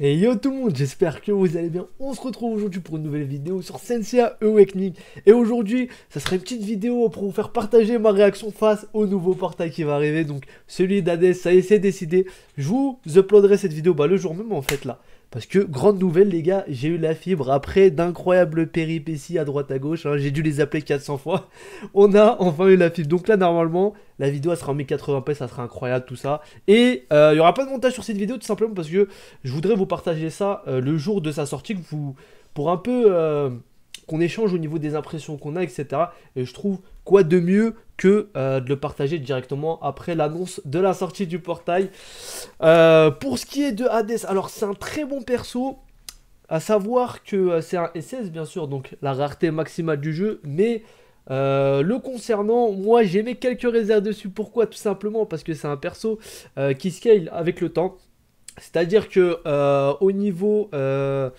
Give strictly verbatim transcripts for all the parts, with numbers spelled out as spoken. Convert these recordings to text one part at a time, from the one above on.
Et yo tout le monde, j'espère que vous allez bien. On se retrouve aujourd'hui pour une nouvelle vidéo sur Saint Seiya Awakening. Et aujourd'hui, ça serait une petite vidéo pour vous faire partager ma réaction face au nouveau portail qui va arriver. Donc celui d'Hades, ça y est, c'est décidé. Je vous uploaderai cette vidéo bah, le jour même en fait là. Parce que, grande nouvelle les gars, j'ai eu la fibre après d'incroyables péripéties à droite à gauche, hein, j'ai dû les appeler quatre cents fois, on a enfin eu la fibre. Donc là normalement, la vidéo elle sera en mille quatre-vingts p, ça sera incroyable tout ça. Et il euh, n'y aura pas de montage sur cette vidéo tout simplement parce que je voudrais vous partager ça euh, le jour de sa sortie, que vous, pour un peu euh, qu'on échange au niveau des impressions qu'on a, et cetera. Et je trouve quoi de mieux que euh, de le partager directement après l'annonce de la sortie du portail. Euh, pour ce qui est de Hades, alors c'est un très bon perso, à savoir que euh, c'est un S S bien sûr, donc la rareté maximale du jeu, mais euh, le concernant, moi j'ai mis quelques réserves dessus. Pourquoi? Tout simplement parce que c'est un perso euh, qui scale avec le temps, c'est-à-dire que euh, au niveau... Euh,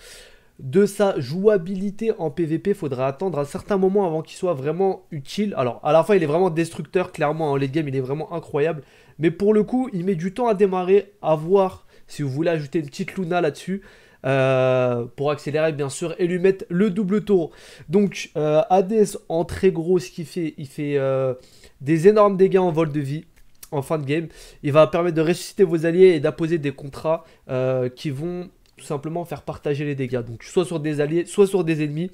de sa jouabilité en P V P, faudra attendre un certain moment avant qu'il soit vraiment utile. Alors à la fin il est vraiment destructeur clairement, en late game il est vraiment incroyable, mais pour le coup il met du temps à démarrer. À voir si vous voulez ajouter une petite Luna là dessus euh, pour accélérer bien sûr et lui mettre le double tour. Donc euh, Hades en très gros, ce qu'il fait, il fait euh, des énormes dégâts en vol de vie en fin de game. Il va permettre de ressusciter vos alliés et d'apposer des contrats euh, qui vont tout simplement faire partager les dégâts, donc soit sur des alliés, soit sur des ennemis.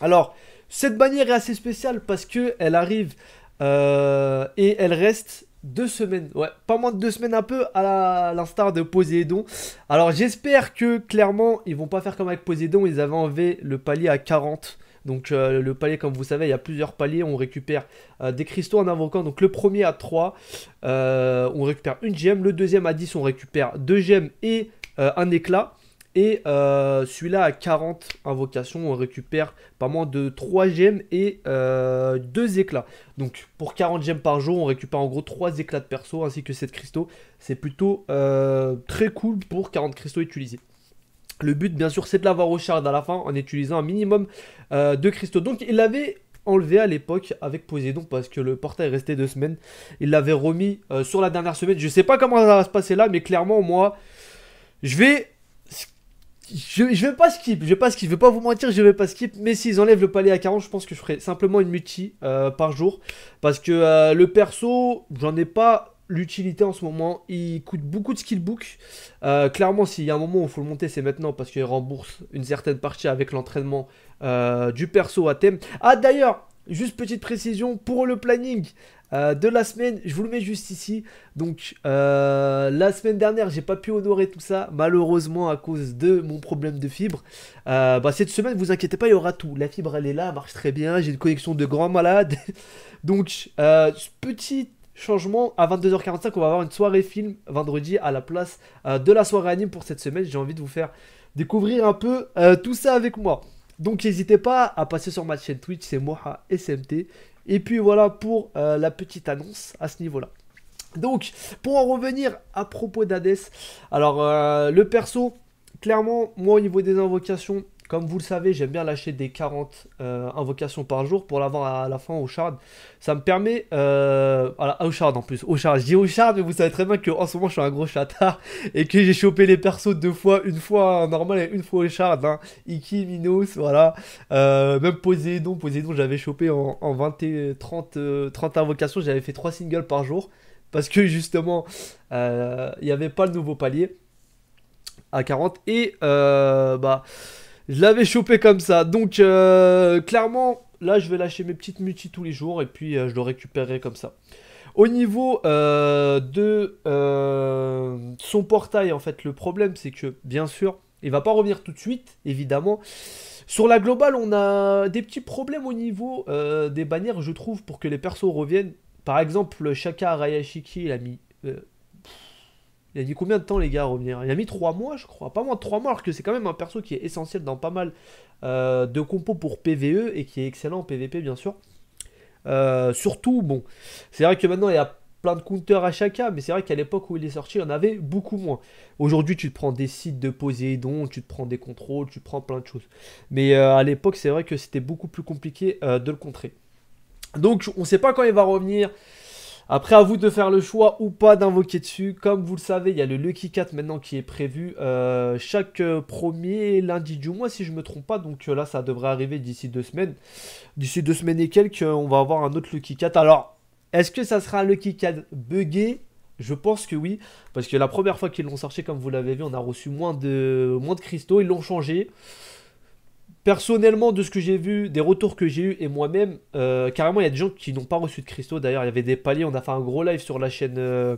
Alors, cette bannière est assez spéciale parce qu'elle arrive euh, et elle reste deux semaines, ouais, pas moins de deux semaines un peu à l'instar de Poséidon. Alors j'espère que clairement ils vont pas faire comme avec Poséidon, ils avaient enlevé le palier à quarante. Donc euh, le palier, comme vous savez, il y a plusieurs paliers, on récupère euh, des cristaux en invoquant, donc le premier à trois, euh, on récupère une gemme, le deuxième à dix, on récupère deux gemmes et euh, un éclat, et euh, celui-là à quarante invocations, on récupère pas moins de trois gemmes et euh, deux éclats. Donc pour quarante gemmes par jour, on récupère en gros trois éclats de perso ainsi que sept cristaux, c'est plutôt euh, très cool pour quarante cristaux utilisés. Le but bien sûr c'est de l'avoir au shard à la fin en utilisant un minimum euh, de cristaux. Donc il l'avait enlevé à l'époque avec Poséidon parce que le portail restait deux semaines. Il l'avait remis euh, sur la dernière semaine. Je sais pas comment ça va se passer là, mais clairement moi je vais... Je, je vais pas skip, je vais pas skip, je vais pas vous mentir, je vais pas skip. Mais s'ils enlèvent le palier à quarante, je pense que je ferai simplement une multi euh, par jour. Parce que euh, le perso, j'en ai pas... l'utilité en ce moment, il coûte beaucoup de skillbook. Euh, clairement, s'il y a un moment où il faut le monter, c'est maintenant parce qu'il rembourse une certaine partie avec l'entraînement euh, du perso à thème. Ah d'ailleurs, juste petite précision pour le planning euh, de la semaine, je vous le mets juste ici. Donc euh, la semaine dernière, j'ai pas pu honorer tout ça, malheureusement à cause de mon problème de fibre. Euh, bah, cette semaine, vous inquiétez pas, il y aura tout. La fibre, elle est là, elle marche très bien. J'ai une connexion de grand malade. Donc euh, petite changement, à vingt-deux heures quarante-cinq, on va avoir une soirée film vendredi à la place euh, de la soirée anime pour cette semaine. J'ai envie de vous faire découvrir un peu euh, tout ça avec moi. Donc n'hésitez pas à passer sur ma chaîne Twitch, c'est mohaSMT. Et puis voilà pour euh, la petite annonce à ce niveau-là. Donc pour en revenir à propos d'Hades, alors euh, le perso, clairement, moi au niveau des invocations, comme vous le savez, j'aime bien lâcher des quarante euh, invocations par jour pour l'avoir à la fin au shard. Ça me permet... Euh, voilà, au shard en plus. Au shard. Je dis au shard, mais vous savez très bien qu'en ce moment, je suis un gros chatard et que j'ai chopé les persos deux fois. Une fois en normal et une fois au shard. Hein. Ikki, Minos, voilà. Euh, même Poséidon. Poséidon, j'avais chopé en, en vingt et trente invocations. J'avais fait trois singles par jour parce que justement, il euh, n'y avait pas le nouveau palier à quarante. Et euh, bah... je l'avais chopé comme ça, donc euh, clairement, là je vais lâcher mes petites multis tous les jours et puis euh, je le récupérerai comme ça. Au niveau euh, de euh, son portail, en fait, le problème c'est que, bien sûr, il va pas revenir tout de suite, évidemment. Sur la globale, on a des petits problèmes au niveau euh, des bannières, je trouve, pour que les persos reviennent. Par exemple, Shaka Arayashiki, il a mis... Euh, Il a mis combien de temps les gars à revenir? Il a mis trois mois je crois, pas moins de trois mois, alors que c'est quand même un perso qui est essentiel dans pas mal euh, de compos pour P V E et qui est excellent en P V P bien sûr. Euh, surtout, bon, c'est vrai que maintenant il y a plein de counters à Shaka, mais c'est vrai qu'à l'époque où il est sorti, il y en avait beaucoup moins. Aujourd'hui tu te prends des sites de Poséidon, tu te prends des contrôles, tu prends plein de choses. Mais euh, à l'époque c'est vrai que c'était beaucoup plus compliqué euh, de le contrer. Donc on ne sait pas quand il va revenir. Après, à vous de faire le choix ou pas d'invoquer dessus. Comme vous le savez, il y a le Lucky Cat maintenant qui est prévu euh, chaque premier lundi du mois, si je ne me trompe pas. Donc là, ça devrait arriver d'ici deux semaines. D'ici deux semaines et quelques, on va avoir un autre Lucky Cat. Alors, est-ce que ça sera un Lucky Cat buggé? Je pense que oui, parce que la première fois qu'ils l'ont sorti, comme vous l'avez vu, on a reçu moins de, moins de cristaux. Ils l'ont changé. Personnellement, de ce que j'ai vu, des retours que j'ai eu et moi-même, euh, carrément il y a des gens qui n'ont pas reçu de cristaux. D'ailleurs il y avait des paliers, on a fait un gros live sur la chaîne euh,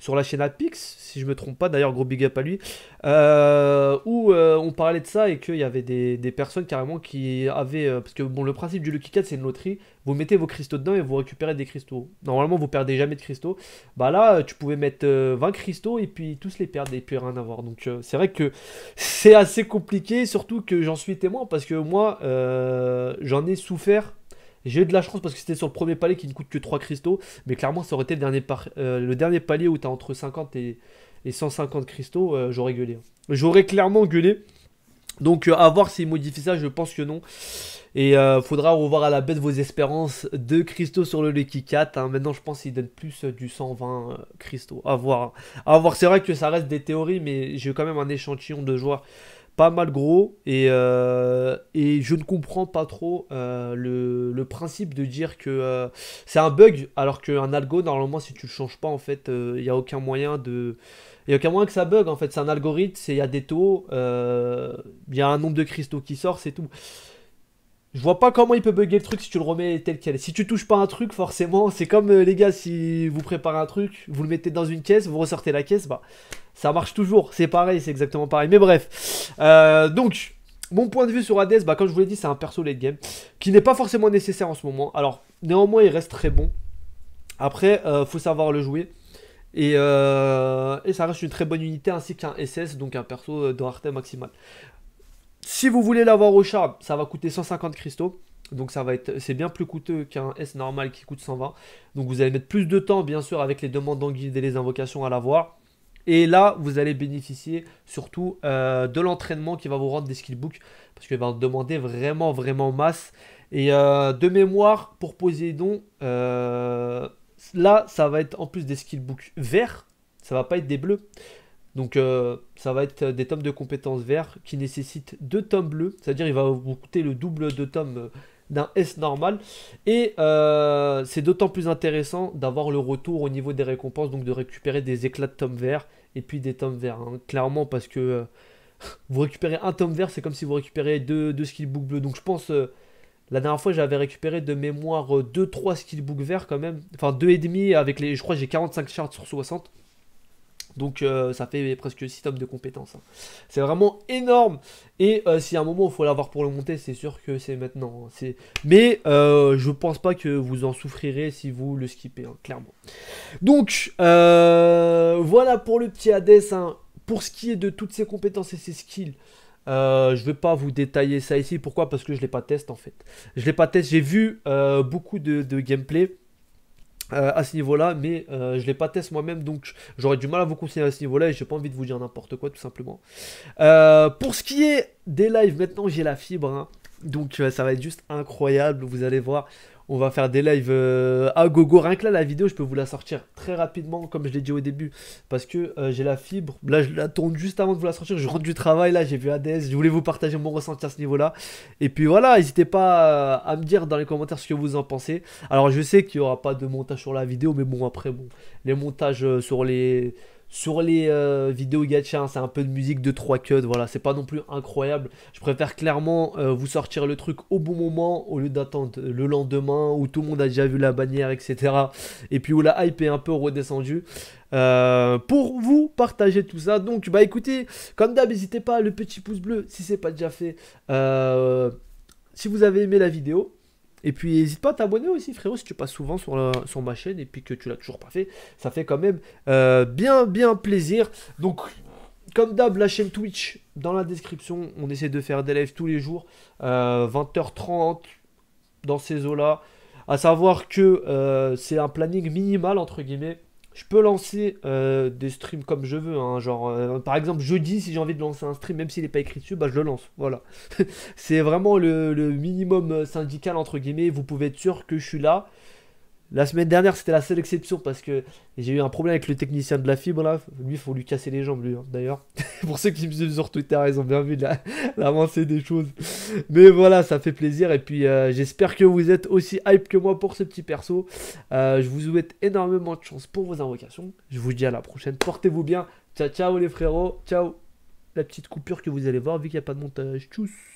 sur la chaîne Apix, si je me trompe pas, d'ailleurs gros big up à lui, euh, où euh, on parlait de ça et qu'il y avait des, des personnes carrément qui avaient, euh, parce que bon, le principe du Lucky Cat c'est une loterie, vous mettez vos cristaux dedans et vous récupérez des cristaux, normalement vous perdez jamais de cristaux, bah là tu pouvais mettre euh, vingt cristaux et puis tous les perdre et puis rien avoir, donc euh, c'est vrai que c'est assez compliqué, surtout que j'en suis témoin parce Parce que moi, euh, j'en ai souffert. J'ai eu de la chance parce que c'était sur le premier palier qui ne coûte que trois cristaux. Mais clairement, ça aurait été le dernier, par euh, le dernier palier où tu as entre cinquante et, et cent cinquante cristaux. Euh, J'aurais gueulé. J'aurais clairement gueulé. Donc, euh, à voir s'ils modifient ça, je pense que non. Et euh, faudra revoir à la bête vos espérances de cristaux sur le Lucky Cat. Hein. Maintenant, je pense qu'ils donnent plus du cent vingt euh, cristaux. À voir. À voir. C'est vrai que ça reste des théories, mais j'ai quand même un échantillon de joueurs pas mal gros et, euh, et je ne comprends pas trop euh, le, le principe de dire que euh, c'est un bug alors qu'un algo normalement si tu le changes pas en fait il euh, n'y a aucun moyen de il n'y a aucun moyen que ça bug en fait, c'est un algorithme, il y a des taux, il euh, y a un nombre de cristaux qui sort, c'est tout. Je vois pas comment il peut bugger le truc si tu le remets tel quel. Si tu touches pas un truc forcément c'est comme euh, les gars, si vous préparez un truc, vous le mettez dans une caisse, vous ressortez la caisse, bah ça marche toujours, c'est pareil, c'est exactement pareil, mais bref. Euh, donc, mon point de vue sur Hades, bah, comme je vous l'ai dit, c'est un perso late game, qui n'est pas forcément nécessaire en ce moment. Alors, néanmoins, il reste très bon. Après, euh, faut savoir le jouer. Et, euh, et ça reste une très bonne unité, ainsi qu'un S S, donc un perso de rareté maximale. Si vous voulez l'avoir au char, ça va coûter cent cinquante cristaux. Donc ça va être, c'est bien plus coûteux qu'un S normal qui coûte cent vingt. Donc vous allez mettre plus de temps, bien sûr, avec les demandes en guide et les invocations à l'avoir. Et là, vous allez bénéficier surtout euh, de l'entraînement qui va vous rendre des skillbooks. Parce qu'il va en demander vraiment, vraiment masse. Et euh, de mémoire, pour Poséidon, euh, là, ça va être en plus des skillbooks verts. Ça va pas être des bleus. Donc, euh, ça va être des tomes de compétences verts qui nécessitent deux tomes bleus. C'est-à-dire, il va vous coûter le double de tomes euh, d'un S normal, et euh, c'est d'autant plus intéressant d'avoir le retour au niveau des récompenses, donc de récupérer des éclats de tomes verts, et puis des tomes verts, hein, clairement, parce que euh, vous récupérez un tome vert, c'est comme si vous récupérez deux, deux skillbooks bleus, donc je pense, euh, la dernière fois j'avais récupéré de mémoire euh, deux trois skillbooks verts quand même, enfin deux virgule cinq avec les, je crois que j'ai quarante-cinq shards sur soixante, donc euh, ça fait presque six tomes de compétences. Hein. C'est vraiment énorme. Et euh, s'il y a un moment où il faut l'avoir pour le monter, c'est sûr que c'est maintenant. Hein. Mais euh, je pense pas que vous en souffrirez si vous le skippez, hein, clairement. Donc euh, voilà pour le petit Hades. Hein. Pour ce qui est de toutes ses compétences et ses skills, euh, je vais pas vous détailler ça ici. Pourquoi? Parce que je l'ai pas testé en fait. Je l'ai pas testé, j'ai vu euh, beaucoup de, de gameplay. Euh, à ce niveau-là, mais euh, je ne l'ai pas testé moi-même, donc j'aurais du mal à vous conseiller à ce niveau-là et j'ai pas envie de vous dire n'importe quoi, tout simplement. Euh, pour ce qui est des lives, maintenant j'ai la fibre, hein, donc euh, ça va être juste incroyable, vous allez voir, on va faire des lives euh, à gogo, rien que là la vidéo je peux vous la sortir très rapidement, comme je l'ai dit au début, parce que euh, j'ai la fibre, là je la tourne juste avant de vous la sortir, je rentre du travail, là j'ai vu Hades, je voulais vous partager mon ressenti à ce niveau-là, et puis voilà, n'hésitez pas à me dire dans les commentaires ce que vous en pensez. Alors je sais qu'il n'y aura pas de montage sur la vidéo, mais bon après, bon, les montages sur les... Sur les euh, vidéos gacha, hein, c'est un peu de musique de trois cuts, voilà, c'est pas non plus incroyable. Je préfère clairement euh, vous sortir le truc au bon moment au lieu d'attendre le lendemain où tout le monde a déjà vu la bannière, et cetera. Et puis où la hype est un peu redescendue. Euh, pour vous partager tout ça. Donc, bah écoutez, comme d'hab, n'hésitez pas, le petit pouce bleu si c'est pas déjà fait. Euh, si vous avez aimé la vidéo. Et puis n'hésite pas à t'abonner aussi frérot si tu passes souvent sur, la, sur ma chaîne et puis que tu l'as toujours pas fait. Ça fait quand même euh, bien bien plaisir. Donc comme d'hab la chaîne Twitch dans la description. On essaie de faire des lives tous les jours. Euh, vingt heures trente dans ces eaux là. À savoir que euh, c'est un planning minimal entre guillemets. Je peux lancer euh, des streams comme je veux, hein, genre euh, par exemple jeudi si j'ai envie de lancer un stream, même s'il n'est pas écrit dessus, bah je le lance, voilà. C'est vraiment le, le minimum syndical entre guillemets, vous pouvez être sûr que je suis là, La semaine dernière, c'était la seule exception parce que j'ai eu un problème avec le technicien de la fibre là. Lui, il faut lui casser les jambes, lui, hein, d'ailleurs. Pour ceux qui me suivent sur Twitter, ils ont bien vu l'avancée des choses. Mais voilà, ça fait plaisir. Et puis, euh, j'espère que vous êtes aussi hype que moi pour ce petit perso. Euh, je vous souhaite énormément de chance pour vos invocations. Je vous dis à la prochaine. Portez-vous bien. Ciao, ciao les frérots. Ciao. La petite coupure que vous allez voir vu qu'il n'y a pas de montage. Tchuss.